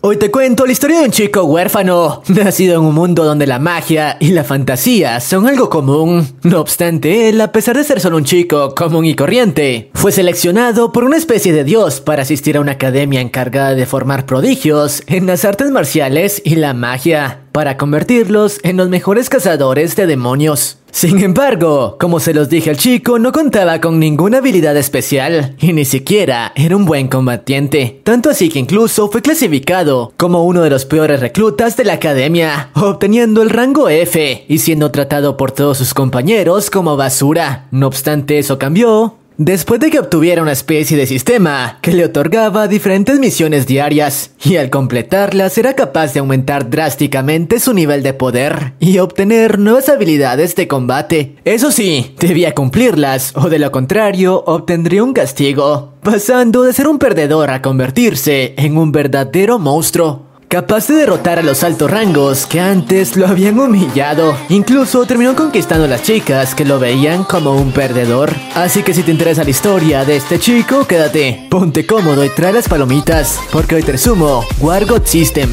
Hoy te cuento la historia de un chico huérfano, nacido en un mundo donde la magia y la fantasía son algo común. No obstante, él, a pesar de ser solo un chico común y corriente, fue seleccionado por una especie de dios para asistir a una academia encargada de formar prodigios en las artes marciales y la magia, para convertirlos en los mejores cazadores de demonios. Sin embargo, como se los dije al chico, no contaba con ninguna habilidad especial y ni siquiera era un buen combatiente. Tanto así que incluso fue clasificado como uno de los peores reclutas de la academia, obteniendo el rango F y siendo tratado por todos sus compañeros como basura. No obstante, eso cambió después de que obtuviera una especie de sistema que le otorgaba diferentes misiones diarias, y al completarlas era capaz de aumentar drásticamente su nivel de poder y obtener nuevas habilidades de combate. Eso sí, debía cumplirlas o de lo contrario obtendría un castigo, pasando de ser un perdedor a convertirse en un verdadero monstruo, capaz de derrotar a los altos rangos que antes lo habían humillado. Incluso terminó conquistando a las chicas que lo veían como un perdedor. Así que si te interesa la historia de este chico, quédate, ponte cómodo y trae las palomitas, porque hoy te resumo War God System.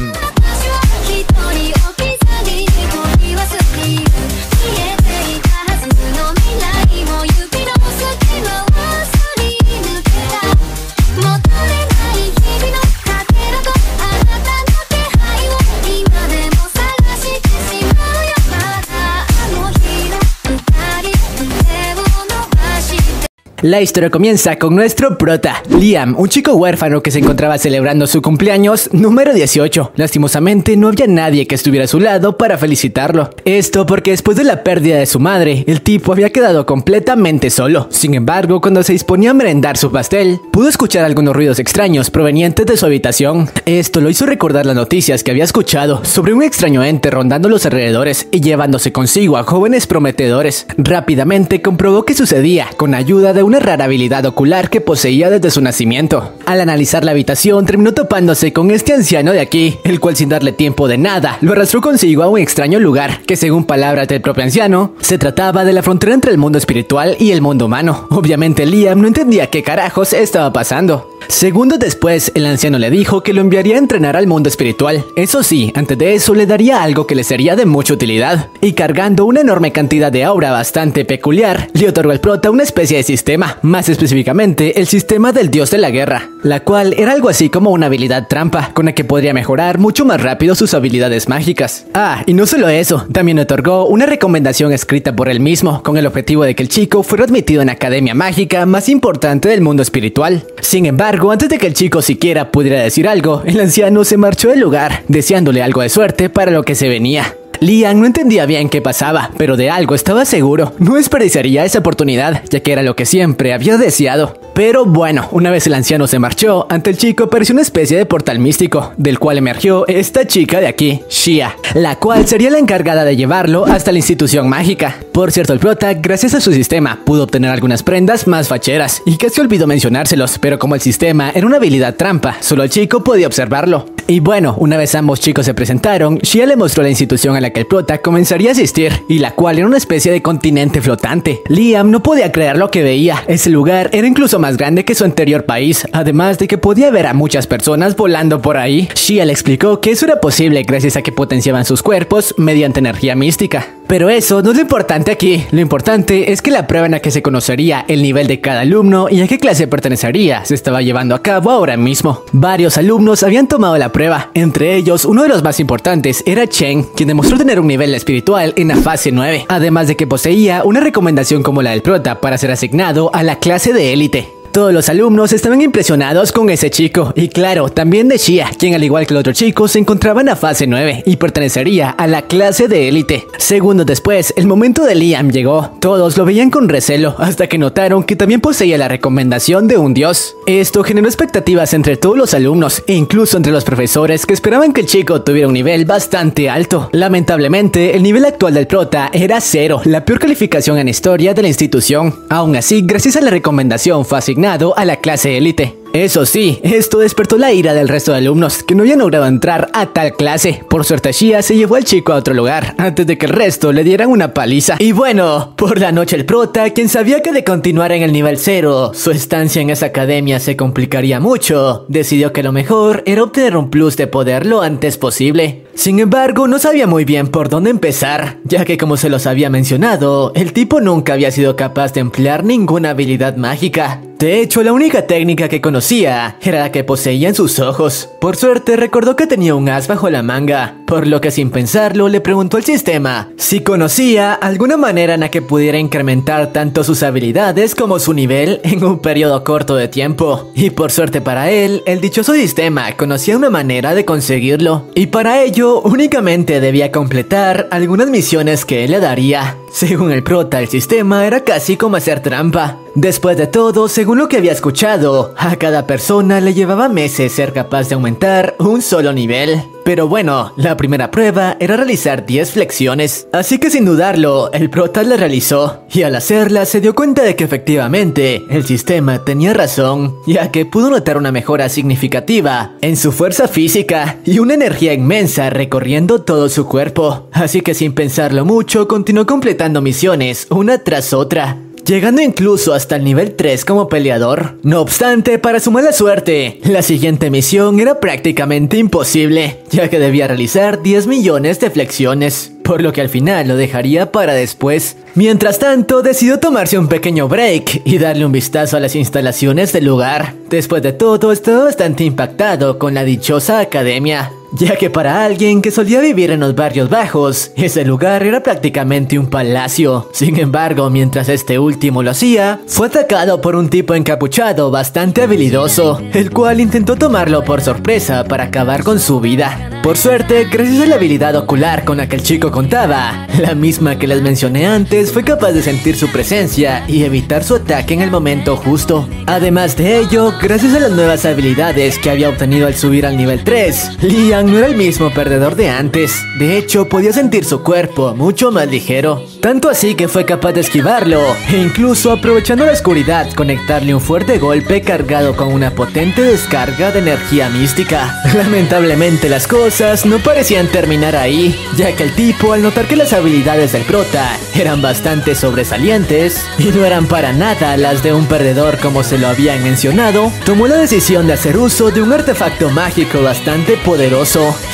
La historia comienza con nuestro prota, Liam, un chico huérfano que se encontraba celebrando su cumpleaños número 18. Lastimosamente, no había nadie que estuviera a su lado para felicitarlo. Esto porque después de la pérdida de su madre, el tipo había quedado completamente solo. Sin embargo, cuando se disponía a merendar su pastel, pudo escuchar algunos ruidos extraños provenientes de su habitación. Esto lo hizo recordar las noticias que había escuchado sobre un extraño ente rondando los alrededores y llevándose consigo a jóvenes prometedores. Rápidamente comprobó qué sucedía con ayuda de una rara habilidad ocular que poseía desde su nacimiento. Al analizar la habitación, terminó topándose con este anciano de aquí, el cual, sin darle tiempo de nada, lo arrastró consigo a un extraño lugar que, según palabras del propio anciano, se trataba de la frontera entre el mundo espiritual y el mundo humano. Obviamente, Liam no entendía qué carajos estaba pasando. Segundos después, el anciano le dijo que lo enviaría a entrenar al mundo espiritual. Eso sí, antes de eso le daría algo que le sería de mucha utilidad. Y cargando una enorme cantidad de aura bastante peculiar, le otorgó al prota una especie de sistema, más específicamente el sistema del dios de la guerra, la cual era algo así como una habilidad trampa, con la que podría mejorar mucho más rápido sus habilidades mágicas. Ah, y no solo eso, también le otorgó una recomendación escrita por él mismo, con el objetivo de que el chico fuera admitido en la academia mágica más importante del mundo espiritual. Sin embargo, antes de que el chico siquiera pudiera decir algo, el anciano se marchó del lugar, deseándole algo de suerte para lo que se venía. Liam no entendía bien qué pasaba, pero de algo estaba seguro: no desperdiciaría esa oportunidad, ya que era lo que siempre había deseado. Pero bueno, una vez el anciano se marchó, ante el chico apareció una especie de portal místico, del cual emergió esta chica de aquí, Shia, la cual sería la encargada de llevarlo hasta la institución mágica. Por cierto, el prota, gracias a su sistema, pudo obtener algunas prendas más facheras, y casi olvidó mencionárselos, pero como el sistema era una habilidad trampa, solo el chico podía observarlo. Y bueno, una vez ambos chicos se presentaron, Shia le mostró la institución a la que el prota comenzaría a asistir, y la cual era una especie de continente flotante. Liam no podía creer lo que veía. Ese lugar era incluso más grande que su anterior país, además de que podía ver a muchas personas volando por ahí. Shia le explicó que eso era posible gracias a que potenciaban sus cuerpos mediante energía mística. Pero eso no es lo importante aquí. Lo importante es que la prueba en la que se conocería el nivel de cada alumno y a qué clase pertenecería se estaba llevando a cabo ahora mismo. Varios alumnos habían tomado la prueba. Entre ellos, uno de los más importantes era Cheng, quien demostró tener un nivel espiritual en la fase 9, además de que poseía una recomendación como la del prota para ser asignado a la clase de élite. Todos los alumnos estaban impresionados con ese chico, y claro, también de Shia, quien, al igual que el otro chico, se encontraba en la fase 9 y pertenecería a la clase de élite. Segundos después, el momento de Liam llegó. Todos lo veían con recelo, hasta que notaron que también poseía la recomendación de un dios. Esto generó expectativas entre todos los alumnos, e incluso entre los profesores, que esperaban que el chico tuviera un nivel bastante alto. Lamentablemente, el nivel actual del prota era 0, la peor calificación en historia de la institución. Aún así, gracias a la recomendación fue asignado a la clase élite. Eso sí, esto despertó la ira del resto de alumnos, que no habían logrado entrar a tal clase. Por suerte, Shia se llevó al chico a otro lugar, antes de que el resto le dieran una paliza. Y bueno, por la noche el prota, quien sabía que de continuar en el nivel 0, su estancia en esa academia se complicaría mucho, decidió que lo mejor era obtener un plus de poder lo antes posible. Sin embargo, no sabía muy bien por dónde empezar, ya que como se los había mencionado, el tipo nunca había sido capaz de emplear ninguna habilidad mágica. De hecho, la única técnica que conocía era la que poseía en sus ojos. Por suerte, recordó que tenía un as bajo la manga, por lo que sin pensarlo le preguntó al sistema si conocía alguna manera en la que pudiera incrementar tanto sus habilidades como su nivel en un periodo corto de tiempo. Y por suerte para él, el dichoso sistema conocía una manera de conseguirlo, y para ello únicamente debía completar algunas misiones que él le daría. Según el prota, el sistema era casi como hacer trampa. Después de todo, según lo que había escuchado, a cada persona le llevaba meses ser capaz de aumentar un solo nivel. Pero bueno, la primera prueba era realizar 10 flexiones, así que sin dudarlo, el prota la realizó, y al hacerla se dio cuenta de que efectivamente el sistema tenía razón, ya que pudo notar una mejora significativa en su fuerza física y una energía inmensa recorriendo todo su cuerpo. Así que sin pensarlo mucho, continuó completando misiones una tras otra, llegando incluso hasta el nivel 3 como peleador. No obstante, para su mala suerte, la siguiente misión era prácticamente imposible, ya que debía realizar 10 millones de flexiones, por lo que al final lo dejaría para después. Mientras tanto, decidió tomarse un pequeño break y darle un vistazo a las instalaciones del lugar. Después de todo, estaba bastante impactado con la dichosa academia, ya que para alguien que solía vivir en los barrios bajos, ese lugar era prácticamente un palacio. Sin embargo, mientras este último lo hacía, fue atacado por un tipo encapuchado bastante habilidoso, el cual intentó tomarlo por sorpresa para acabar con su vida. Por suerte, gracias a la habilidad ocular con la que el chico contaba, la misma que les mencioné antes, fue capaz de sentir su presencia y evitar su ataque en el momento justo. Además de ello, gracias a las nuevas habilidades que había obtenido al subir al nivel 3, Liam no era el mismo perdedor de antes. De hecho, podía sentir su cuerpo mucho más ligero, tanto así que fue capaz de esquivarlo e incluso, aprovechando la oscuridad, conectarle un fuerte golpe cargado con una potente descarga de energía mística. Lamentablemente, las cosas no parecían terminar ahí, ya que el tipo, al notar que las habilidades del prota eran bastante sobresalientes y no eran para nada las de un perdedor como se lo habían mencionado, tomó la decisión de hacer uso de un artefacto mágico bastante poderoso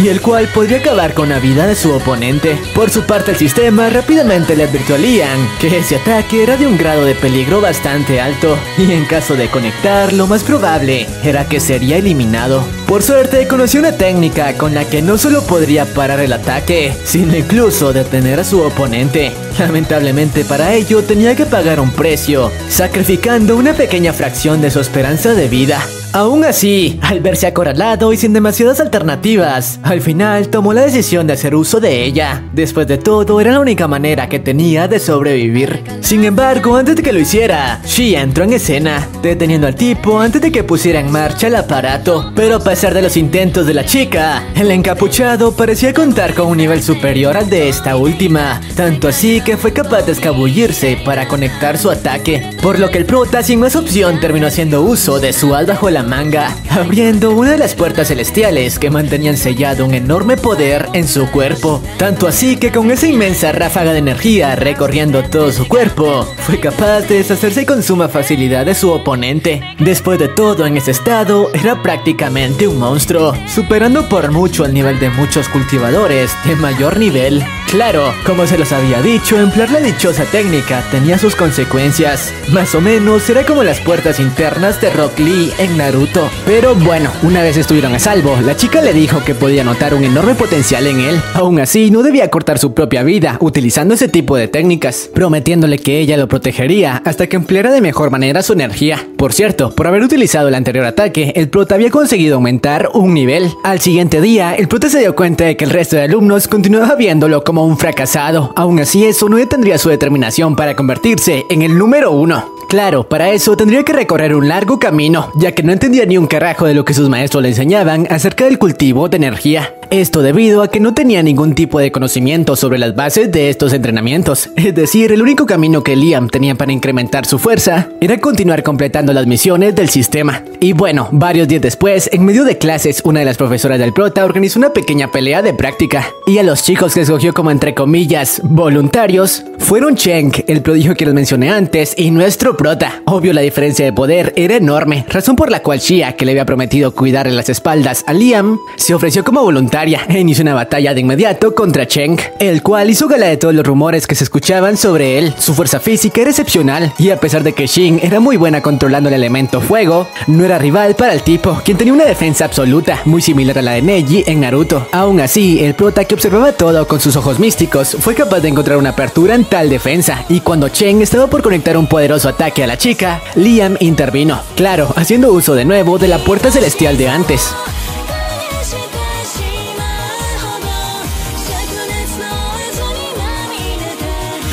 y el cual podría acabar con la vida de su oponente. Por su parte, el sistema rápidamente le advirtió a Liam que ese ataque era de un grado de peligro bastante alto, y en caso de conectar, lo más probable era que sería eliminado. Por suerte, conoció una técnica con la que no solo podría parar el ataque, sino incluso detener a su oponente. Lamentablemente para ello, tenía que pagar un precio, sacrificando una pequeña fracción de su esperanza de vida. Aún así, al verse acorralado y sin demasiadas alternativas, al final tomó la decisión de hacer uso de ella. Después de todo, era la única manera que tenía de sobrevivir. Sin embargo, antes de que lo hiciera, Shia entró en escena, deteniendo al tipo antes de que pusiera en marcha el aparato. Pero a pesar de los intentos de la chica, el encapuchado parecía contar con un nivel superior al de esta última, tanto así que fue capaz de escabullirse para conectar su ataque, por lo que el prota, sin más opción, terminó haciendo uso de su as bajo la manga, abriendo una de las puertas celestiales que mantenían sellado un enorme poder en su cuerpo, tanto así que con esa inmensa ráfaga de energía recorriendo todo su cuerpo, fue capaz de deshacerse con suma facilidad de su oponente. Después de todo, en ese estado era prácticamente un monstruo, superando por mucho el nivel de muchos cultivadores de mayor nivel. Claro, como se los había dicho, emplear la dichosa técnica tenía sus consecuencias. Más o menos era como las puertas internas de Rock Lee en Naruto. Pero bueno, una vez estuvieron a salvo, la chica le dijo que podía notar un enorme potencial en él. Aún así, no debía cortar su propia vida utilizando ese tipo de técnicas, prometiéndole que ella lo protegería hasta que empleara de mejor manera su energía. Por cierto, por haber utilizado el anterior ataque, el prota había conseguido aumentar un nivel. Al siguiente día, el prota se dio cuenta de que el resto de alumnos continuaba viéndolo como un fracasado. Aún así, eso no detendría su determinación para convertirse en el número 1. Claro, para eso tendría que recorrer un largo camino, ya que no entendía ni un carajo de lo que sus maestros le enseñaban acerca del cultivo de energía. Esto debido a que no tenía ningún tipo de conocimiento sobre las bases de estos entrenamientos. Es decir, el único camino que Liam tenía para incrementar su fuerza era continuar completando las misiones del sistema. Y bueno, varios días después, en medio de clases, una de las profesoras del prota organizó una pequeña pelea de práctica. Y a los chicos que escogió como entre comillas voluntarios fueron Cheng, el prodigio que les mencioné antes, y nuestro prota. Obvio, la diferencia de poder era enorme, razón por la cual Shia, que le había prometido cuidarle las espaldas a Liam, se ofreció como voluntario e inició una batalla de inmediato contra Cheng, el cual hizo gala de todos los rumores que se escuchaban sobre él. Su fuerza física era excepcional, y a pesar de que Sheng era muy buena controlando el elemento fuego, no era rival para el tipo, quien tenía una defensa absoluta, muy similar a la de Neji en Naruto. Aún así, el prota, que observaba todo con sus ojos místicos, fue capaz de encontrar una apertura en tal defensa, y cuando Cheng estaba por conectar un poderoso ataque a la chica, Liam intervino, claro, haciendo uso de nuevo de la puerta celestial de antes.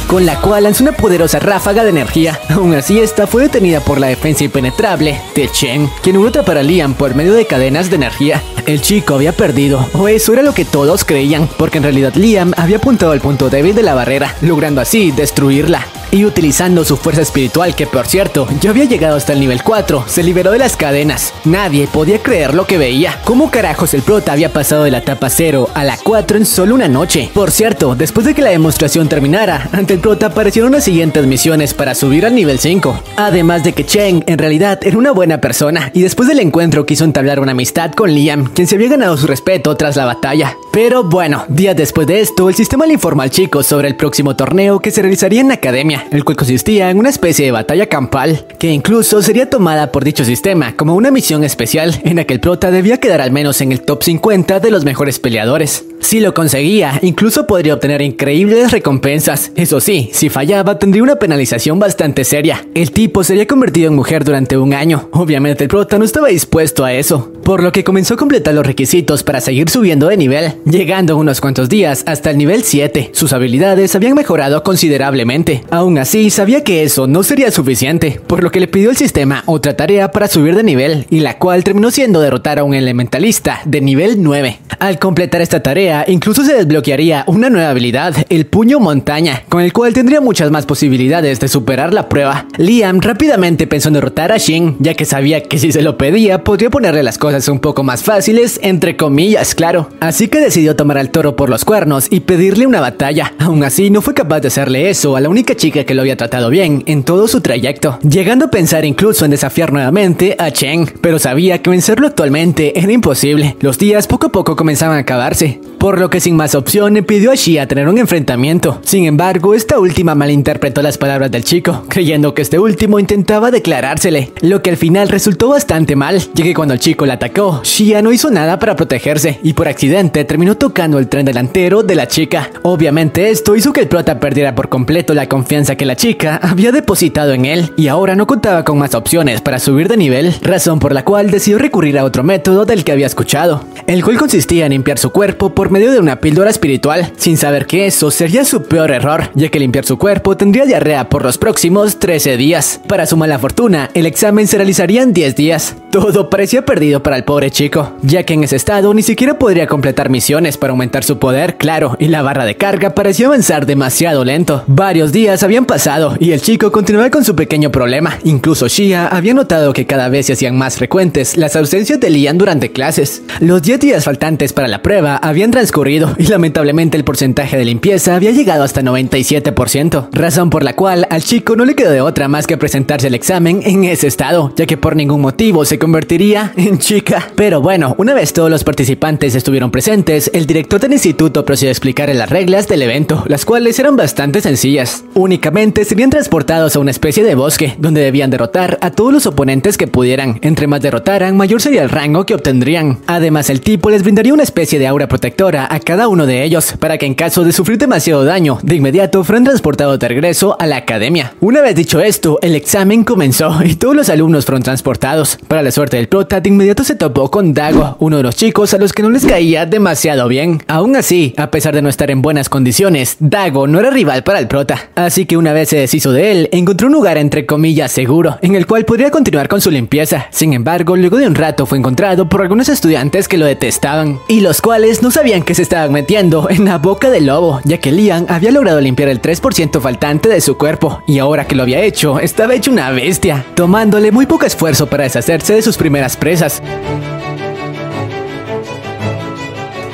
Con la cual lanzó una poderosa ráfaga de energía. Aún así, esta fue detenida por la defensa impenetrable de Cheng, quien logró atrapar a Liam por medio de cadenas de energía. El chico había perdido, o eso era lo que todos creían, porque en realidad Liam había apuntado al punto débil de la barrera, logrando así destruirla. Y utilizando su fuerza espiritual, que por cierto ya había llegado hasta el nivel 4, se liberó de las cadenas. Nadie podía creer lo que veía. ¿Cómo carajos el prota había pasado de la etapa 0 a la 4 en solo una noche? Por cierto, después de que la demostración terminara, ante el prota aparecieron las siguientes misiones para subir al nivel 5. Además de que Cheng en realidad era una buena persona, y después del encuentro quiso entablar una amistad con Liam, quien se había ganado su respeto tras la batalla. Pero bueno, días después de esto, el sistema le informa al chico sobre el próximo torneo que se realizaría en la academia, el cual consistía en una especie de batalla campal, que incluso sería tomada por dicho sistema como una misión especial, en la que el prota debía quedar al menos en el top 50 de los mejores peleadores. Si lo conseguía, incluso podría obtener increíbles recompensas. Eso sí, si fallaba, tendría una penalización bastante seria. El tipo sería convertido en mujer durante un año. Obviamente el prota no estaba dispuesto a eso, por lo que comenzó a completar los requisitos para seguir subiendo de nivel, llegando en unos cuantos días hasta el nivel 7. Sus habilidades habían mejorado considerablemente. Aún así, sabía que eso no sería suficiente, por lo que le pidió al sistema otra tarea para subir de nivel, y la cual terminó siendo derrotar a un elementalista de nivel 9. Al completar esta tarea, incluso se desbloquearía una nueva habilidad, el puño montaña, con el cual tendría muchas más posibilidades de superar la prueba. Liam rápidamente pensó en derrotar a Sheng, ya que sabía que si se lo pedía, podría ponerle las cosas un poco más fáciles, entre comillas, claro. Así que decidió tomar al toro por los cuernos y pedirle una batalla. Aún así, no fue capaz de hacerle eso a la única chica que lo había tratado bien en todo su trayecto, llegando a pensar incluso en desafiar nuevamente a Cheng, pero sabía que vencerlo actualmente era imposible. Los días poco a poco comenzaban a acabarse, por lo que sin más opción le pidió a Shia tener un enfrentamiento. Sin embargo, esta última malinterpretó las palabras del chico, creyendo que este último intentaba declarársele, lo que al final resultó bastante mal, ya que cuando el chico la atacó, Shia no hizo nada para protegerse y por accidente terminó tocando el tren delantero de la chica. Obviamente esto hizo que el prota perdiera por completo la confianza que la chica había depositado en él, y ahora no contaba con más opciones para subir de nivel, razón por la cual decidió recurrir a otro método del que había escuchado, el cual consistía en limpiar su cuerpo por medio de una píldora espiritual, sin saber que eso sería su peor error, ya que limpiar su cuerpo tendría diarrea por los próximos 13 días. Para su mala fortuna, el examen se realizaría en 10 días. Todo parecía perdido para el pobre chico, ya que en ese estado ni siquiera podría completar misiones para aumentar su poder, claro, y la barra de carga parecía avanzar demasiado lento. Varios días habían pasado y el chico continuaba con su pequeño problema. Incluso Shia había notado que cada vez se hacían más frecuentes las ausencias de Liam durante clases. Los 10 días faltantes para la prueba habían transcurrido y lamentablemente el porcentaje de limpieza había llegado hasta 97%, razón por la cual al chico no le quedó de otra más que presentarse al examen en ese estado, ya que por ningún motivo se convertiría en chica. Pero bueno, una vez todos los participantes estuvieron presentes, el director del instituto procedió a explicar las reglas del evento, las cuales eran bastante sencillas. Únicamente serían transportados a una especie de bosque, donde debían derrotar a todos los oponentes que pudieran. Entre más derrotaran, mayor sería el rango que obtendrían. Además, el tipo les brindaría una especie de aura protectora aurora a cada uno de ellos, para que en caso de sufrir demasiado daño, de inmediato fueran transportados de regreso a la academia. Una vez dicho esto, el examen comenzó y todos los alumnos fueron transportados. Para la suerte del prota, de inmediato se topó con Dago, uno de los chicos a los que no les caía demasiado bien. Aún así, a pesar de no estar en buenas condiciones, Dago no era rival para el prota, así que una vez se deshizo de él, encontró un lugar entre comillas seguro, en el cual podría continuar con su limpieza. Sin embargo, luego de un rato fue encontrado por algunos estudiantes que lo detestaban, y los cuales no sabían que se estaban metiendo en la boca del lobo, ya que Liam había logrado limpiar el 3% faltante de su cuerpo, y ahora que lo había hecho, estaba hecho una bestia, tomándole muy poco esfuerzo para deshacerse de sus primeras presas,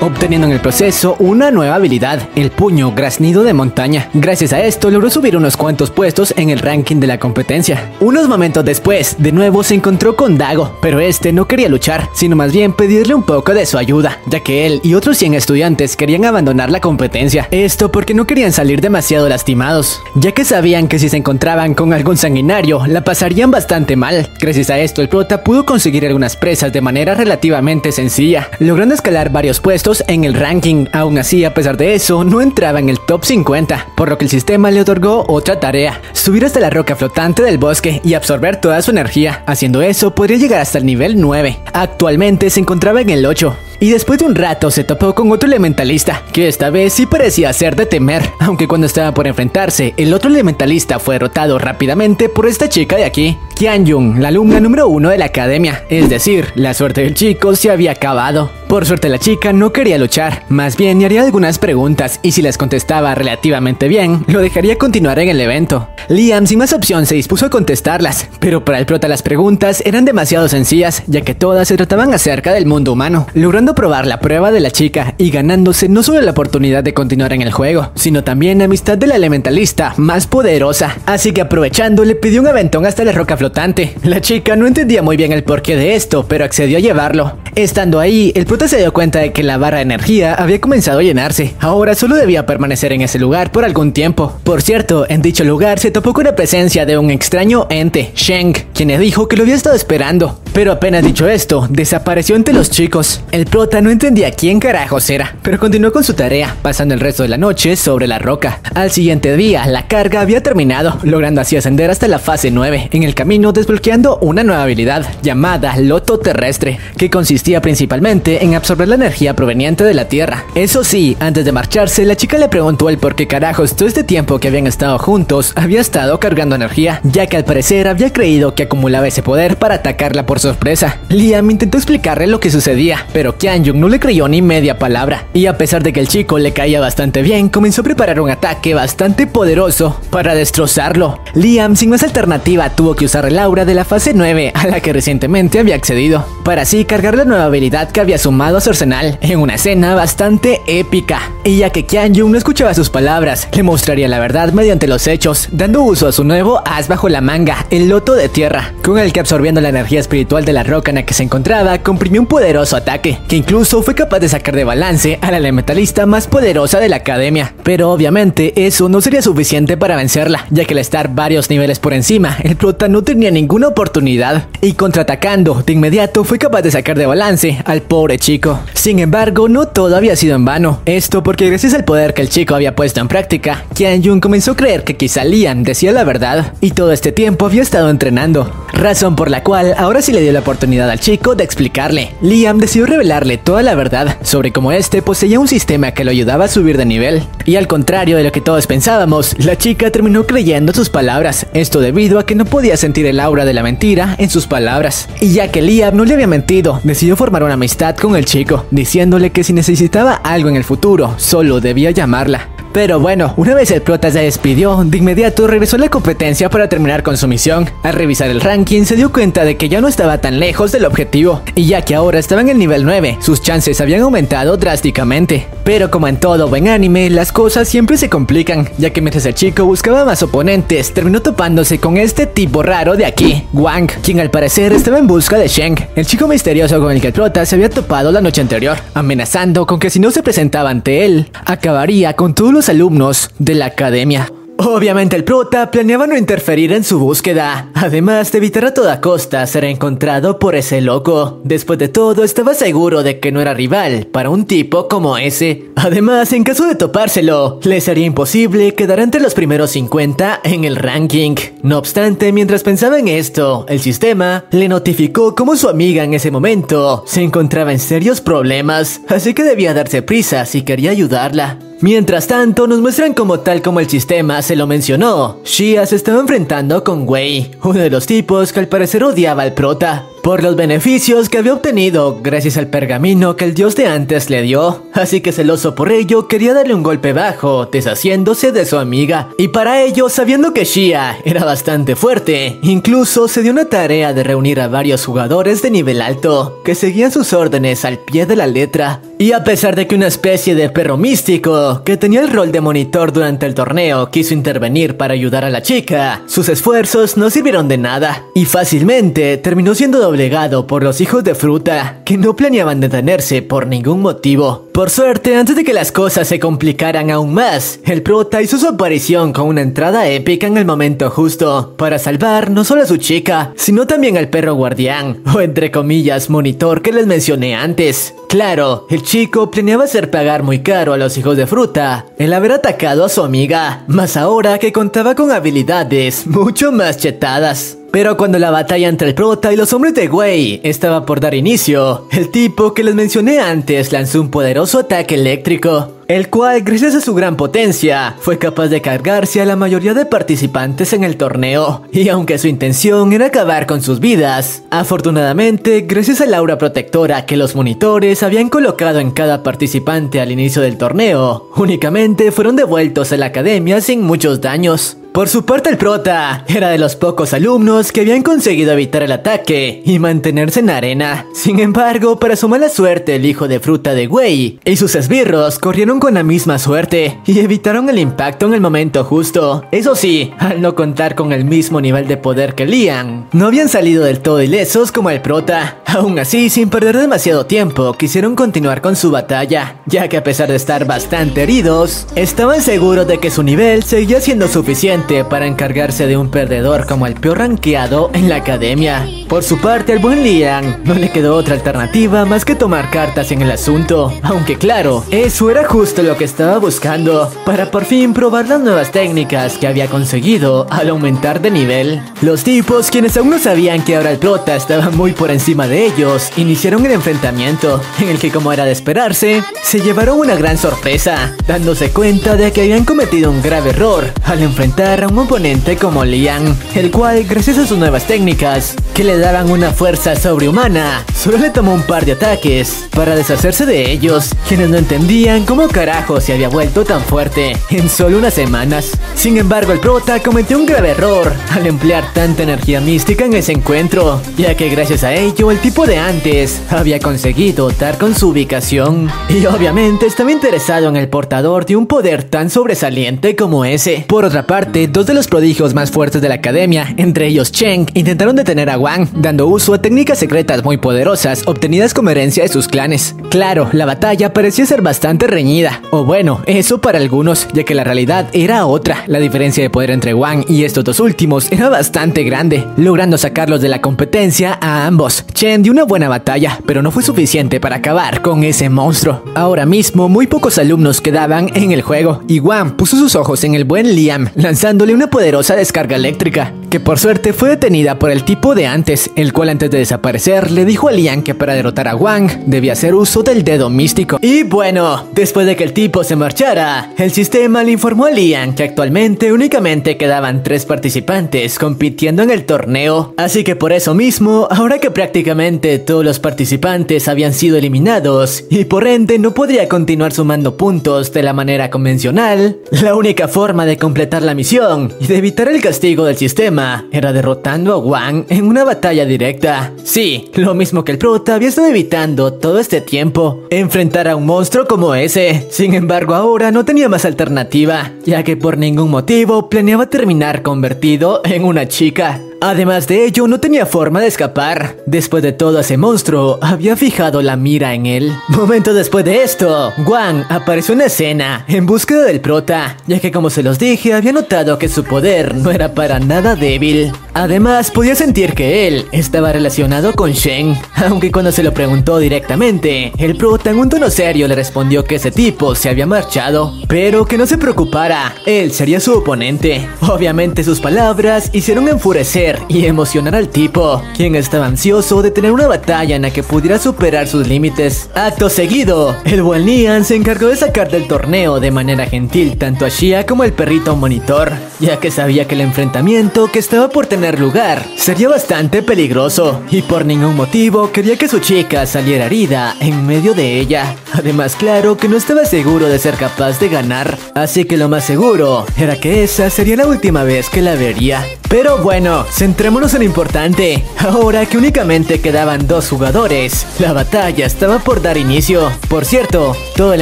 obteniendo en el proceso una nueva habilidad, el puño graznido de montaña. Gracias a esto logró subir unos cuantos puestos en el ranking de la competencia. Unos momentos después, de nuevo se encontró con Dago, pero este no quería luchar, sino más bien pedirle un poco de su ayuda, ya que él y otros 100 estudiantes querían abandonar la competencia. Esto porque no querían salir demasiado lastimados, ya que sabían que si se encontraban con algún sanguinario, la pasarían bastante mal. Gracias a esto, el prota pudo conseguir algunas presas de manera relativamente sencilla, logrando escalar varios puestos en el ranking. Aún así, a pesar de eso, no entraba en el top 50, por lo que el sistema le otorgó otra tarea: subir hasta la roca flotante del bosque y absorber toda su energía. Haciendo eso, podría llegar hasta el nivel 9. Actualmente se encontraba en el 8. Y después de un rato se topó con otro elementalista, que esta vez sí parecía ser de temer, aunque cuando estaba por enfrentarse, el otro elementalista fue derrotado rápidamente por esta chica de aquí, Kian Jung, la alumna número 1 de la academia. Es decir, la suerte del chico se había acabado. Por suerte, la chica no quería luchar, más bien le haría algunas preguntas, y si las contestaba relativamente bien, lo dejaría continuar en el evento. Liam, sin más opción, se dispuso a contestarlas, pero para el prota las preguntas eran demasiado sencillas, ya que todas se trataban acerca del mundo humano, logrando probar la prueba de la chica y ganándose no solo la oportunidad de continuar en el juego, sino también la amistad de la elementalista más poderosa. Así que aprovechando, le pidió un aventón hasta la roca flotante. La chica no entendía muy bien el porqué de esto, pero accedió a llevarlo. Estando ahí, el prota se dio cuenta de que la barra de energía había comenzado a llenarse. Ahora solo debía permanecer en ese lugar por algún tiempo. Por cierto, en dicho lugar se topó con la presencia de un extraño ente, Sheng, quien le dijo que lo había estado esperando. Pero apenas dicho esto, desapareció entre los chicos. El prota no entendía quién carajos era, pero continuó con su tarea, pasando el resto de la noche sobre la roca. Al siguiente día, la carga había terminado, logrando así ascender hasta la fase 9, en el camino desbloqueando una nueva habilidad llamada Loto Terrestre, que consistía principalmente en absorber la energía proveniente de la tierra. Eso sí, antes de marcharse, la chica le preguntó el por qué carajos todo este tiempo que habían estado juntos había estado cargando energía, ya que al parecer había creído que acumulaba ese poder para atacarla por sorpresa. Liam intentó explicarle lo que sucedía, pero Kian Jung no le creyó ni media palabra, y a pesar de que el chico le caía bastante bien, comenzó a preparar un ataque bastante poderoso para destrozarlo. Liam, sin más alternativa, tuvo que usar el aura de la fase 9 a la que recientemente había accedido, para así cargar la nueva habilidad que había sumado a su arsenal en una escena bastante épica. Y ya que Kian Jung no escuchaba sus palabras, le mostraría la verdad mediante los hechos, dando uso a su nuevo as bajo la manga, el loto de tierra, con el que, absorbiendo la energía espiritual de la roca en la que se encontraba, comprimió un poderoso ataque, que incluso fue capaz de sacar de balance a la elementalista más poderosa de la academia. Pero obviamente eso no sería suficiente para vencerla, ya que al estar varios niveles por encima, el prota no tenía ninguna oportunidad, y contraatacando, de inmediato fue capaz de sacar de balance al pobre chico. Sin embargo, no todo había sido en vano, esto porque gracias al poder que el chico había puesto en práctica, Kian Jung comenzó a creer que quizá Liam decía la verdad, y todo este tiempo había estado entrenando, razón por la cual ahora sí le dio la oportunidad al chico de explicarle. Liam decidió revelarle toda la verdad sobre cómo este poseía un sistema que lo ayudaba a subir de nivel, y al contrario de lo que todos pensábamos, la chica terminó creyendo sus palabras, esto debido a que no podía sentir el aura de la mentira en sus palabras. Y ya que Liam no le había mentido, decidió formar una amistad con el chico, diciéndole que si necesitaba algo en el futuro, solo debía llamarla. Pero bueno, una vez el prota se despidió, de inmediato regresó a la competencia para terminar con su misión. Al revisar el ranking, se dio cuenta de que ya no estaba tan lejos del objetivo, y ya que ahora estaba en el nivel 9, sus chances habían aumentado drásticamente. Pero como en todo buen anime, las cosas siempre se complican, ya que mientras el chico buscaba más oponentes, terminó topándose con este tipo raro de aquí, Wang, quien al parecer estaba en busca de Sheng, el chico misterioso con el que el prota se había topado la noche anterior, amenazando con que si no se presentaba ante él, acabaría con todos los alumnos de la academia. Obviamente el prota planeaba no interferir en su búsqueda, además de evitar a toda costa ser encontrado por ese loco. Después de todo, estaba seguro de que no era rival para un tipo como ese. Además, en caso de topárselo, le sería imposible quedar entre los primeros 50 en el ranking. No obstante, mientras pensaba en esto, el sistema le notificó cómo su amiga en ese momento se encontraba en serios problemas, así que debía darse prisa si quería ayudarla. Mientras tanto, nos muestran como tal como el sistema se lo mencionó, Shia se estaba enfrentando con Wei, uno de los tipos que al parecer odiaba al prota, por los beneficios que había obtenido gracias al pergamino que el dios de antes le dio. Así que celoso por ello, quería darle un golpe bajo, deshaciéndose de su amiga. Y para ello, sabiendo que Shia era bastante fuerte, incluso se dio una tarea de reunir a varios jugadores de nivel alto, que seguían sus órdenes al pie de la letra. Y a pesar de que una especie de perro místico, que tenía el rol de monitor durante el torneo, quiso intervenir para ayudar a la chica, sus esfuerzos no sirvieron de nada, y fácilmente terminó siendo obligado por los hijos de fruta, que no planeaban detenerse por ningún motivo. Por suerte, antes de que las cosas se complicaran aún más, el prota hizo su aparición con una entrada épica en el momento justo, para salvar no solo a su chica, sino también al perro guardián, o entre comillas monitor que les mencioné antes. Claro, el chico planeaba hacer pagar muy caro a los hijos de fruta el haber atacado a su amiga, más ahora que contaba con habilidades mucho más chetadas. Pero cuando la batalla entre el prota y los hombres de Wei estaba por dar inicio, el tipo que les mencioné antes lanzó un poderoso ataque eléctrico, el cual, gracias a su gran potencia, fue capaz de cargarse a la mayoría de participantes en el torneo. Y aunque su intención era acabar con sus vidas, afortunadamente, gracias al aura protectora que los monitores habían colocado en cada participante al inicio del torneo, únicamente fueron devueltos a la academia sin muchos daños. Por su parte, el prota era de los pocos alumnos que habían conseguido evitar el ataque y mantenerse en arena. Sin embargo, para su mala suerte, el hijo de fruta de Wei y sus esbirros corrieron con la misma suerte y evitaron el impacto en el momento justo. Eso sí, al no contar con el mismo nivel de poder que Liam, no habían salido del todo ilesos como el prota. Aún así, sin perder demasiado tiempo, quisieron continuar con su batalla, ya que a pesar de estar bastante heridos, estaban seguros de que su nivel seguía siendo suficiente para encargarse de un perdedor como el peor rankeado en la academia. Por su parte, al buen Liam no le quedó otra alternativa más que tomar cartas en el asunto, aunque claro, eso era justo lo que estaba buscando, para por fin probar las nuevas técnicas que había conseguido al aumentar de nivel. Los tipos, quienes aún no sabían que ahora el prota estaba muy por encima de ellos, iniciaron el enfrentamiento, en el que, como era de esperarse, se llevaron una gran sorpresa, dándose cuenta de que habían cometido un grave error al enfrentar a un oponente como Liam, el cual, gracias a sus nuevas técnicas que le daban una fuerza sobrehumana, solo le tomó un par de ataques para deshacerse de ellos, quienes no entendían cómo carajo se había vuelto tan fuerte en solo unas semanas. Sin embargo, el prota cometió un grave error al emplear tanta energía mística en ese encuentro, ya que gracias a ello el tipo de antes había conseguido dar con su ubicación, y obviamente estaba interesado en el portador de un poder tan sobresaliente como ese. Por otra parte, dos de los prodigios más fuertes de la academia, entre ellos Cheng, intentaron detener a Wang, dando uso a técnicas secretas muy poderosas obtenidas como herencia de sus clanes. Claro, la batalla parecía ser bastante reñida, o bueno, eso para algunos, ya que la realidad era otra. La diferencia de poder entre Wang y estos dos últimos era bastante grande, logrando sacarlos de la competencia a ambos. Cheng dio una buena batalla, pero no fue suficiente para acabar con ese monstruo. Ahora mismo, muy pocos alumnos quedaban en el juego, y Wang puso sus ojos en el buen Liam, lanzándole una poderosa descarga eléctrica, que por suerte fue detenida por el tipo de antes, el cual antes de desaparecer le dijo a Liam que para derrotar a Wang debía hacer uso del dedo místico. Y bueno, después de que el tipo se marchara, el sistema le informó a Liam que actualmente únicamente quedaban 3 participantes compitiendo en el torneo, así que por eso mismo, ahora que prácticamente todos los participantes habían sido eliminados y por ende no podría continuar sumando puntos de la manera convencional, la única forma de completar la misión y de evitar el castigo del sistema era derrotando a Wang en una batalla directa. Sí, lo mismo que el prota había estado evitando todo este tiempo, enfrentar a un monstruo como ese. Sin embargo, ahora no tenía más alternativa, ya que por ningún motivo planeaba terminar convertido en una chica. Además de ello, no tenía forma de escapar. Después de todo, ese monstruo había fijado la mira en él. Momentos después de esto, Wang apareció en escena en búsqueda del prota, ya que, como se los dije, había notado que su poder no era para nada débil. Además, podía sentir que él estaba relacionado con Sheng, aunque cuando se lo preguntó directamente, el prota en un tono serio le respondió que ese tipo se había marchado, pero que no se preocupara, él sería su oponente. Obviamente, sus palabras hicieron enfurecer y emocionar al tipo, quien estaba ansioso de tener una batalla en la que pudiera superar sus límites. Acto seguido, el buen Liam se encargó de sacar del torneo de manera gentil tanto a Shia como al perrito monitor, ya que sabía que el enfrentamiento que estaba por tener lugar sería bastante peligroso, y por ningún motivo quería que su chica saliera herida en medio de ella. Además, claro que no estaba seguro de ser capaz de ganar, así que lo más seguro era que esa sería la última vez que la vería. Pero bueno, centrémonos en lo importante. Ahora que únicamente quedaban 2 jugadores, la batalla estaba por dar inicio. Por cierto, todo el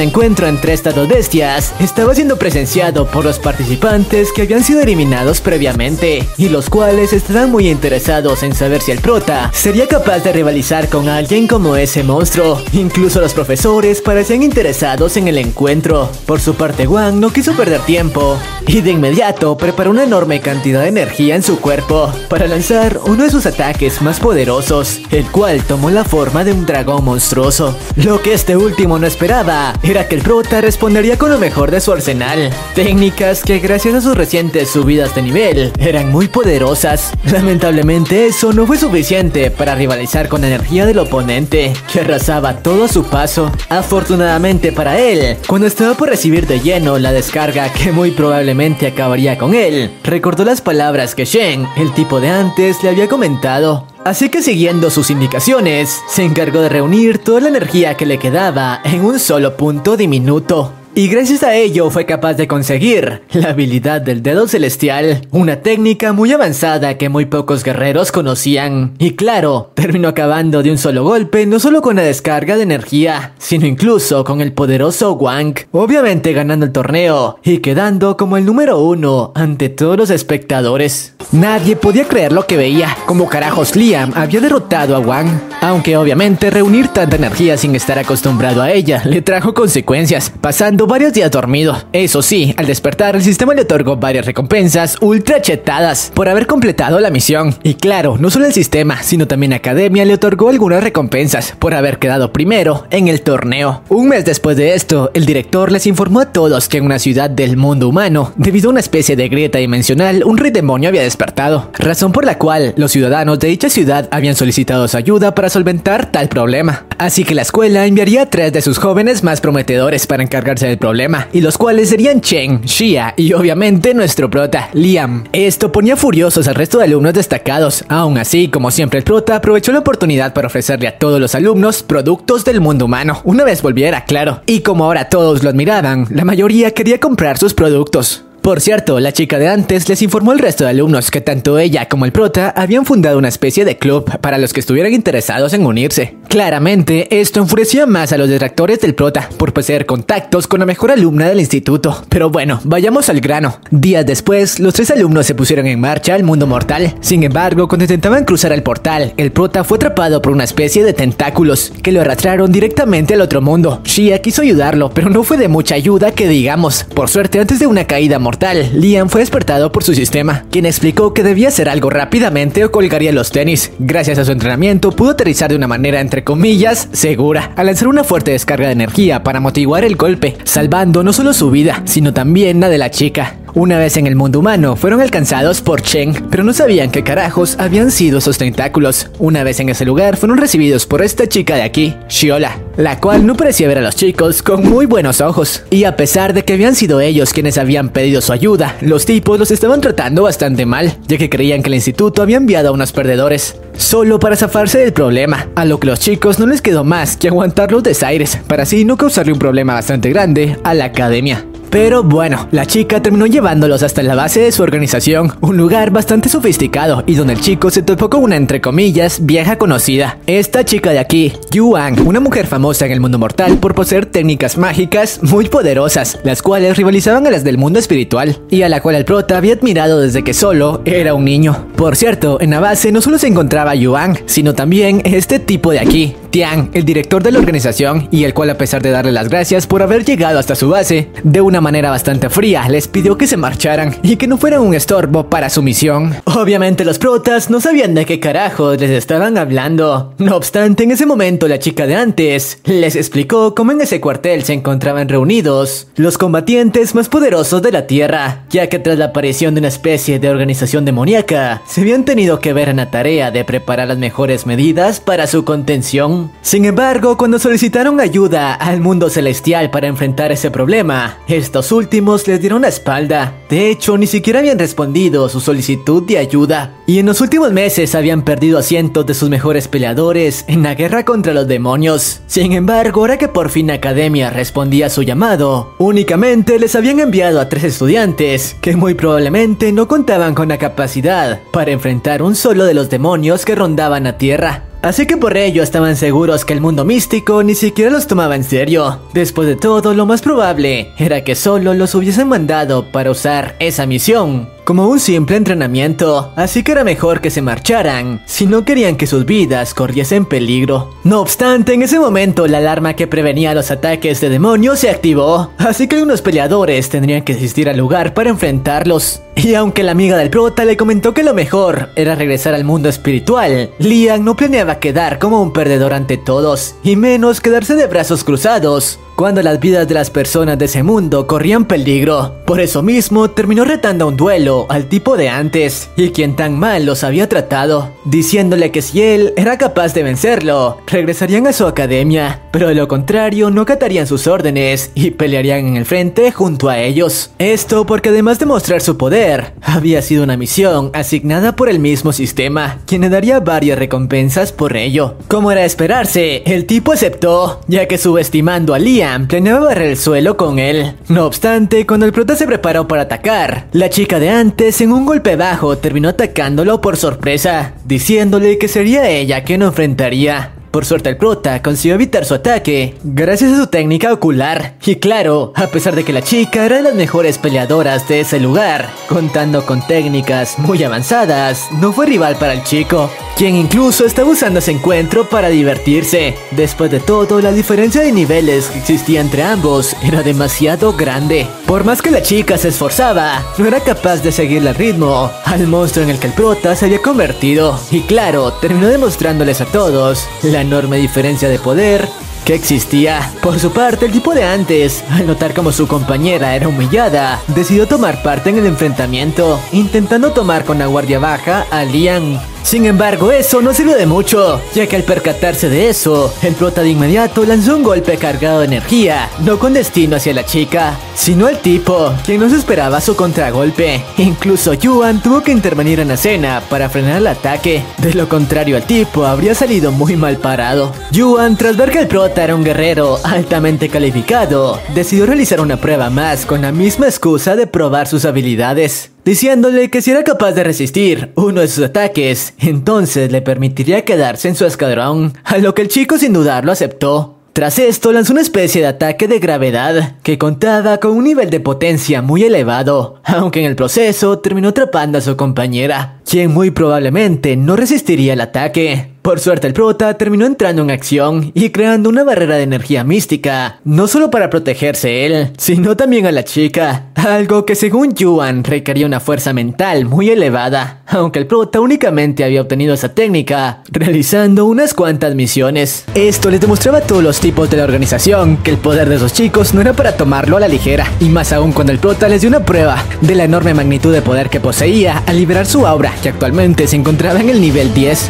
encuentro entre estas 2 bestias estaba siendo presenciado por los participantes que habían sido eliminados previamente, y los cuales estaban muy interesados en saber si el prota sería capaz de rivalizar con alguien como ese monstruo. Incluso los profesores parecían interesados en el encuentro. Por su parte, Wang no quiso perder tiempo y de inmediato preparó una enorme cantidad de energía en su cuerpo para lanzar uno de sus ataques más poderosos, el cual tomó la forma de un dragón monstruoso. Lo que este último no esperaba era que el prota respondería con lo mejor de su arsenal, técnicas que gracias a sus recientes subidas de nivel eran muy poderosas. Lamentablemente, eso no fue suficiente para rivalizar con la energía del oponente, que arrasaba todo a su paso. Afortunadamente para él, cuando estaba por recibir de lleno la descarga que muy probablemente acabaría con él, recordó las palabras que Sheng, el tipo de antes, le había comentado. Así que, siguiendo sus indicaciones, se encargó de reunir toda la energía que le quedaba en un solo punto diminuto, y gracias a ello fue capaz de conseguir la habilidad del dedo celestial, una técnica muy avanzada que muy pocos guerreros conocían. Y claro, terminó acabando de un solo golpe, no solo con la descarga de energía, sino incluso con el poderoso Wang, obviamente ganando el torneo y quedando como el número 1 ante todos los espectadores. Nadie podía creer lo que veía, como carajos Liam había derrotado a Wang, aunque obviamente reunir tanta energía sin estar acostumbrado a ella le trajo consecuencias, pasando varios días dormido. Eso sí, al despertar, el sistema le otorgó varias recompensas ultra chetadas por haber completado la misión. Y claro, no solo el sistema, sino también Academia le otorgó algunas recompensas por haber quedado primero en el torneo. Un mes después de esto, el director les informó a todos que en una ciudad del mundo humano, debido a una especie de grieta dimensional, un rey demonio había despertado, razón por la cual los ciudadanos de dicha ciudad habían solicitado su ayuda para solventar tal problema. Así que la escuela enviaría a 3 de sus jóvenes más prometedores para encargarse de el problema, y los cuales serían Cheng, Shia y obviamente nuestro prota, Liam. Esto ponía furiosos al resto de alumnos destacados. Aún así, como siempre, el prota aprovechó la oportunidad para ofrecerle a todos los alumnos productos del mundo humano, una vez volviera, claro. Y como ahora todos lo admiraban, la mayoría quería comprar sus productos. Por cierto, la chica de antes les informó al resto de alumnos que tanto ella como el prota habían fundado una especie de club para los que estuvieran interesados en unirse. Claramente, esto enfurecía más a los detractores del prota por poseer contactos con la mejor alumna del instituto. Pero bueno, vayamos al grano. Días después, los 3 alumnos se pusieron en marcha al mundo mortal. Sin embargo, cuando intentaban cruzar el portal, el prota fue atrapado por una especie de tentáculos que lo arrastraron directamente al otro mundo. Shia quiso ayudarlo, pero no fue de mucha ayuda que digamos. Por suerte, antes de una caída mortal, Liam fue despertado por su sistema, quien explicó que debía hacer algo rápidamente o colgaría los tenis. Gracias a su entrenamiento, pudo aterrizar de una manera, entre comillas, segura, al lanzar una fuerte descarga de energía para amortiguar el golpe, salvando no solo su vida, sino también la de la chica. Una vez en el mundo humano, fueron alcanzados por Cheng, pero no sabían qué carajos habían sido esos tentáculos. Una vez en ese lugar, fueron recibidos por esta chica de aquí, Shiola, la cual no parecía ver a los chicos con muy buenos ojos. Y a pesar de que habían sido ellos quienes habían pedido su ayuda, los tipos los estaban tratando bastante mal, ya que creían que el instituto había enviado a unos perdedores solo para zafarse del problema, a lo que los chicos no les quedó más que aguantar los desaires para así no causarle un problema bastante grande a la academia. Pero bueno, la chica terminó llevándolos hasta la base de su organización, un lugar bastante sofisticado y donde el chico se topó con una, entre comillas, vieja conocida. Esta chica de aquí, Yuan, una mujer famosa en el mundo mortal por poseer técnicas mágicas muy poderosas, las cuales rivalizaban a las del mundo espiritual, y a la cual el prota había admirado desde que solo era un niño. Por cierto, en la base no solo se encontraba Yuan, sino también este tipo de aquí, Tian, el director de la organización, y el cual, a pesar de darle las gracias por haber llegado hasta su base, de una manera bastante fría les pidió que se marcharan y que no fueran un estorbo para su misión. Obviamente los protas no sabían de qué carajos les estaban hablando. No obstante, en ese momento la chica de antes les explicó cómo en ese cuartel se encontraban reunidos los combatientes más poderosos de la Tierra, ya que tras la aparición de una especie de organización demoníaca, se habían tenido que ver en la tarea de preparar las mejores medidas para su contención. Sin embargo, cuando solicitaron ayuda al mundo celestial para enfrentar ese problema, estos últimos les dieron la espalda. De hecho, ni siquiera habían respondido su solicitud de ayuda, y en los últimos meses habían perdido a cientos de sus mejores peleadores en la guerra contra los demonios. Sin embargo, ahora que por fin la academia respondía a su llamado, únicamente les habían enviado a 3 estudiantes que muy probablemente no contaban con la capacidad para enfrentar un solo de los demonios que rondaban la Tierra. Así que por ello estaban seguros que el mundo místico ni siquiera los tomaba en serio. Después de todo, lo más probable era que solo los hubiesen mandado para usar esa misión como un simple entrenamiento, así que era mejor que se marcharan si no querían que sus vidas corriesen peligro. No obstante, en ese momento la alarma que prevenía los ataques de demonios se activó, así que unos peleadores tendrían que asistir al lugar para enfrentarlos. Y aunque la amiga del prota le comentó que lo mejor era regresar al mundo espiritual, Liam no planeaba quedar como un perdedor ante todos, y menos quedarse de brazos cruzados cuando las vidas de las personas de ese mundo corrían peligro. Por eso mismo terminó retando a un duelo al tipo de antes, y quien tan mal los había tratado, diciéndole que si él era capaz de vencerlo, regresarían a su academia, pero de lo contrario no acatarían sus órdenes y pelearían en el frente junto a ellos. Esto porque además de mostrar su poder, había sido una misión asignada por el mismo sistema, quien le daría varias recompensas por ello. Como era de esperarse, el tipo aceptó, ya que subestimando a Liam planeaba barrer el suelo con él. No obstante, cuando el prota se preparó para atacar, la chica de antes, en un golpe bajo, terminó atacándolo por sorpresa, diciéndole que sería ella quien lo enfrentaría. Por suerte el prota consiguió evitar su ataque gracias a su técnica ocular. Y claro, a pesar de que la chica era de las mejores peleadoras de ese lugar, contando con técnicas muy avanzadas, no fue rival para el chico, quien incluso estaba usando ese encuentro para divertirse. Después de todo, la diferencia de niveles que existía entre ambos era demasiado grande. Por más que la chica se esforzaba, no era capaz de seguirle el ritmo al monstruo en el que el prota se había convertido. Y claro, terminó demostrándoles a todos la enorme diferencia de poder que existía. Por su parte, el tipo de antes, al notar como su compañera era humillada, decidió tomar parte en el enfrentamiento, intentando tomar con la guardia baja a Liam. Sin embargo, eso no sirvió de mucho, ya que al percatarse de eso, el prota de inmediato lanzó un golpe cargado de energía, no con destino hacia la chica, sino al tipo, quien no se esperaba su contragolpe. Incluso Yuan tuvo que intervenir en la escena para frenar el ataque, de lo contrario el tipo habría salido muy mal parado. Yuan, tras ver que el prota era un guerrero altamente calificado, decidió realizar una prueba más con la misma excusa de probar sus habilidades, diciéndole que si era capaz de resistir uno de sus ataques, entonces le permitiría quedarse en su escuadrón, a lo que el chico sin dudarlo aceptó. Tras esto lanzó una especie de ataque de gravedad que contaba con un nivel de potencia muy elevado, aunque en el proceso terminó atrapando a su compañera, quien muy probablemente no resistiría el ataque. Por suerte el prota terminó entrando en acción y creando una barrera de energía mística, no solo para protegerse él, sino también a la chica, algo que según Yuan requería una fuerza mental muy elevada, aunque el prota únicamente había obtenido esa técnica realizando unas cuantas misiones. Esto les demostraba a todos los tipos de la organización que el poder de esos chicos no era para tomarlo a la ligera, y más aún cuando el prota les dio una prueba de la enorme magnitud de poder que poseía al liberar su aura, que actualmente se encontraba en el nivel 10.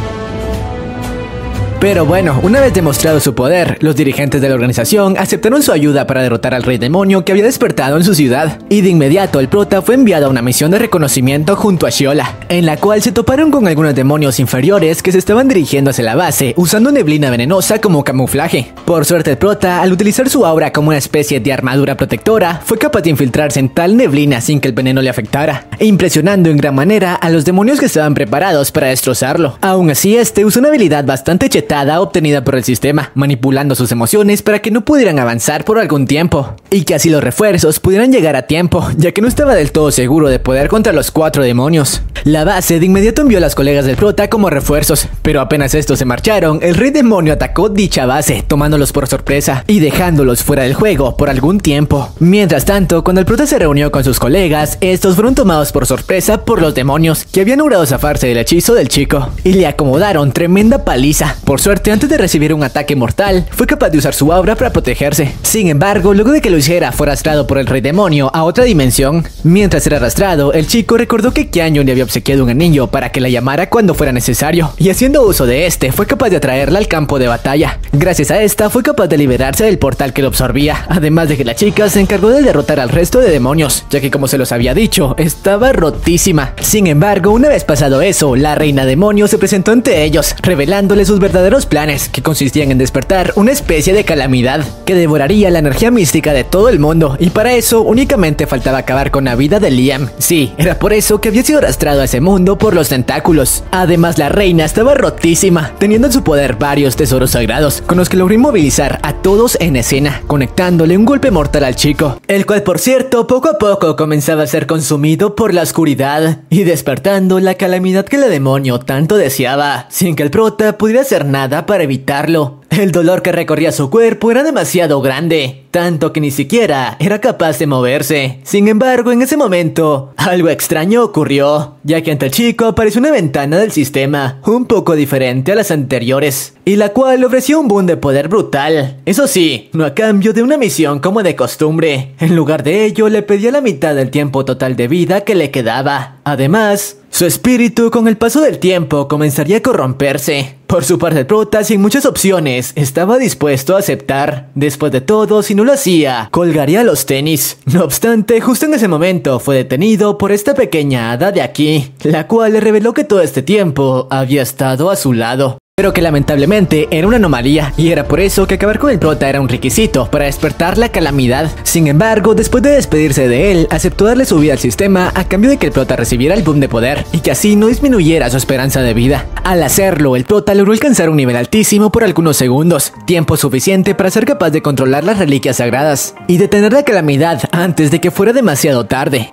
Pero bueno, una vez demostrado su poder, los dirigentes de la organización aceptaron su ayuda para derrotar al rey demonio que había despertado en su ciudad, y de inmediato el prota fue enviado a una misión de reconocimiento junto a Shiola, en la cual se toparon con algunos demonios inferiores que se estaban dirigiendo hacia la base usando neblina venenosa como camuflaje. Por suerte el prota, al utilizar su aura como una especie de armadura protectora, fue capaz de infiltrarse en tal neblina sin que el veneno le afectara, impresionando en gran manera a los demonios que estaban preparados para destrozarlo. Aún así, este usó una habilidad bastante chetada obtenida por el sistema, manipulando sus emociones para que no pudieran avanzar por algún tiempo, y que así los refuerzos pudieran llegar a tiempo, ya que no estaba del todo seguro de poder contra los 4 demonios. La base de inmediato envió a las colegas del prota como refuerzos, pero apenas estos se marcharon, el rey demonio atacó dicha base, tomándolos por sorpresa y dejándolos fuera del juego por algún tiempo. Mientras tanto, cuando el prota se reunió con sus colegas, estos fueron tomados por sorpresa por los demonios, que habían logrado zafarse del hechizo del chico, y le acomodaron tremenda paliza. Por suerte, antes de recibir un ataque mortal, fue capaz de usar su aura para protegerse. Sin embargo, luego de que lo hiciera, fue arrastrado por el rey demonio a otra dimensión. Mientras era arrastrado, el chico recordó que Kian Jung le había obsequiado un anillo para que la llamara cuando fuera necesario, y haciendo uso de este, fue capaz de atraerla al campo de batalla. Gracias a esta, fue capaz de liberarse del portal que lo absorbía, además de que la chica se encargó de derrotar al resto de demonios, ya que como se los había dicho, estaba rotísima. Sin embargo, una vez pasado eso, la reina demonio se presentó ante ellos, revelándoles sus verdaderos planes, que consistían en despertar una especie de calamidad que devoraría la energía mística de todo el mundo, y para eso únicamente faltaba acabar con la vida de Liam. Sí, era por eso que había sido arrastrado a ese mundo por los tentáculos. Además, la reina estaba rotísima, teniendo en su poder varios tesoros sagrados, con los que logró inmovilizar a todos en escena, conectándole un golpe mortal al chico, el cual por cierto poco a poco comenzaba a ser consumido por la oscuridad y despertando la calamidad que el demonio tanto deseaba, sin que el prota pudiera hacer nada para evitarlo. El dolor que recorría su cuerpo era demasiado grande, tanto que ni siquiera era capaz de moverse. Sin embargo, en ese momento, algo extraño ocurrió, ya que ante el chico apareció una ventana del sistema, un poco diferente a las anteriores, y la cual ofreció un boom de poder brutal. Eso sí, no a cambio de una misión como de costumbre. En lugar de ello, le pedía la mitad del tiempo total de vida que le quedaba. Además, su espíritu con el paso del tiempo comenzaría a corromperse. Por su parte el prota, sin muchas opciones, estaba dispuesto a aceptar. Después de todo, si no lo hacía, colgaría los tenis. No obstante, justo en ese momento fue detenido por esta pequeña hada de aquí, la cual le reveló que todo este tiempo había estado a su lado, pero que lamentablemente era una anomalía, y era por eso que acabar con el prota era un requisito para despertar la calamidad. Sin embargo, después de despedirse de él, aceptó darle su vida al sistema a cambio de que el prota recibiera el boom de poder y que así no disminuyera su esperanza de vida. Al hacerlo, el prota logró alcanzar un nivel altísimo por algunos segundos, tiempo suficiente para ser capaz de controlar las reliquias sagradas y detener la calamidad antes de que fuera demasiado tarde.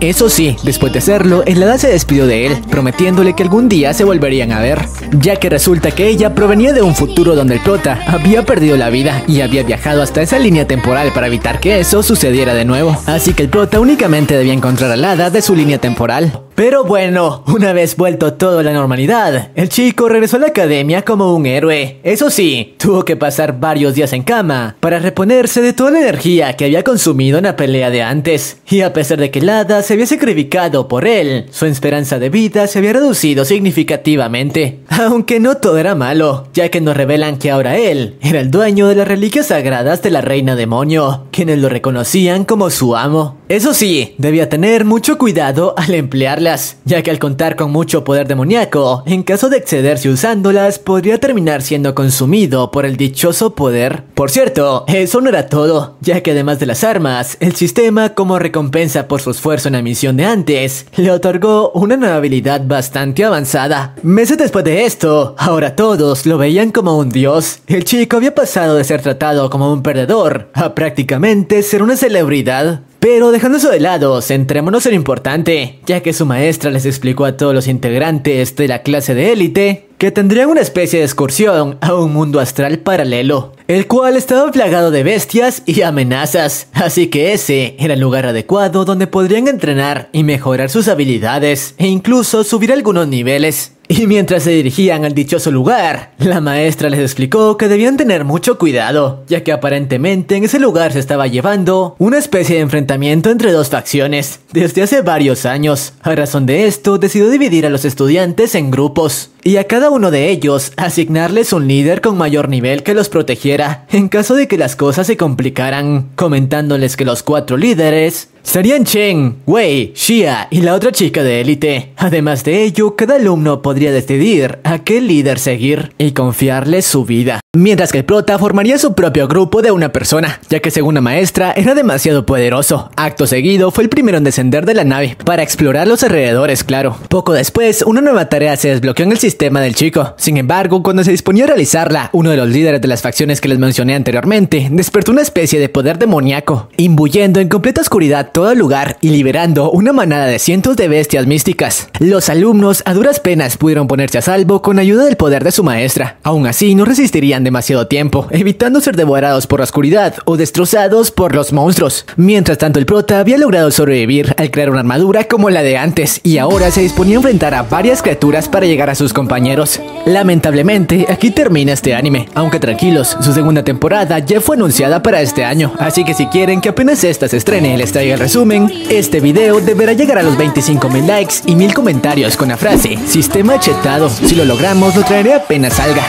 Eso sí, después de hacerlo, el hada se despidió de él, prometiéndole que algún día se volverían a ver, ya que resulta que ella provenía de un futuro donde el prota había perdido la vida y había viajado hasta esa línea temporal para evitar que eso sucediera de nuevo. Así que el prota únicamente debía encontrar al hada de su línea temporal. Pero bueno, una vez vuelto todo a la normalidad, el chico regresó a la academia como un héroe. Eso sí, tuvo que pasar varios días en cama para reponerse de toda la energía que había consumido en la pelea de antes, y a pesar de que el hada se había sacrificado por él, su esperanza de vida se había reducido significativamente. Aunque no todo era malo, ya que nos revelan que ahora él era el dueño de las reliquias sagradas de la reina demonio, quienes lo reconocían como su amo. Eso sí, debía tener mucho cuidado al emplearlo, ya que al contar con mucho poder demoníaco, en caso de excederse usándolas, podría terminar siendo consumido por el dichoso poder. Por cierto, eso no era todo, ya que además de las armas, el sistema, como recompensa por su esfuerzo en la misión de antes, le otorgó una nueva habilidad bastante avanzada. Meses después de esto, ahora todos lo veían como un dios. El chico había pasado de ser tratado como un perdedor a prácticamente ser una celebridad. Pero dejando eso de lado, centrémonos en lo importante, ya que su maestra les explicó a todos los integrantes de la clase de élite que tendrían una especie de excursión a un mundo astral paralelo, el cual estaba plagado de bestias y amenazas, así que ese era el lugar adecuado donde podrían entrenar y mejorar sus habilidades, e incluso subir algunos niveles. Y mientras se dirigían al dichoso lugar, la maestra les explicó que debían tener mucho cuidado, ya que aparentemente en ese lugar se estaba llevando una especie de enfrentamiento entre dos facciones desde hace varios años. A razón de esto, decidió dividir a los estudiantes en grupos y a cada uno de ellos asignarles un líder con mayor nivel que los protegiera en caso de que las cosas se complicaran, comentándoles que los 4 líderes serían Cheng, Wei, Shia y la otra chica de élite. Además de ello, cada alumno podría decidir a qué líder seguir y confiarle su vida. Mientras que el prota formaría su propio grupo de una persona, ya que según la maestra era demasiado poderoso. Acto seguido fue el primero en descender de la nave para explorar los alrededores, claro. Poco después, una nueva tarea se desbloqueó en el sistema del chico. Sin embargo, cuando se disponía a realizarla, uno de los líderes de las facciones que les mencioné anteriormente despertó una especie de poder demoníaco, imbuyendo en completa oscuridad todo el lugar y liberando una manada de cientos de bestias místicas. Los alumnos a duras penas pudieron ponerse a salvo con ayuda del poder de su maestra. Aún así, no resistirían demasiado tiempo, evitando ser devorados por la oscuridad o destrozados por los monstruos. Mientras tanto, el prota había logrado sobrevivir al crear una armadura como la de antes y ahora se disponía a enfrentar a varias criaturas para llegar a sus compañeros. Lamentablemente, aquí termina este anime, aunque tranquilos, su segunda temporada ya fue anunciada para este año, así que si quieren que apenas esta se estrene les traiga el resumen, este video deberá llegar a los 25.000 likes y 1000 comentarios con la frase "sistema chetado". Si lo logramos, lo traeré apenas salga.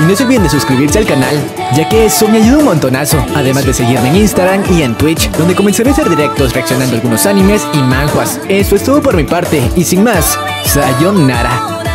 Y no se olviden de suscribirse al canal, ya que eso me ayuda un montonazo, además de seguirme en Instagram y en Twitch, donde comenzaré a hacer directos reaccionando a algunos animes y manhwas. Eso es todo por mi parte, y sin más, sayonara.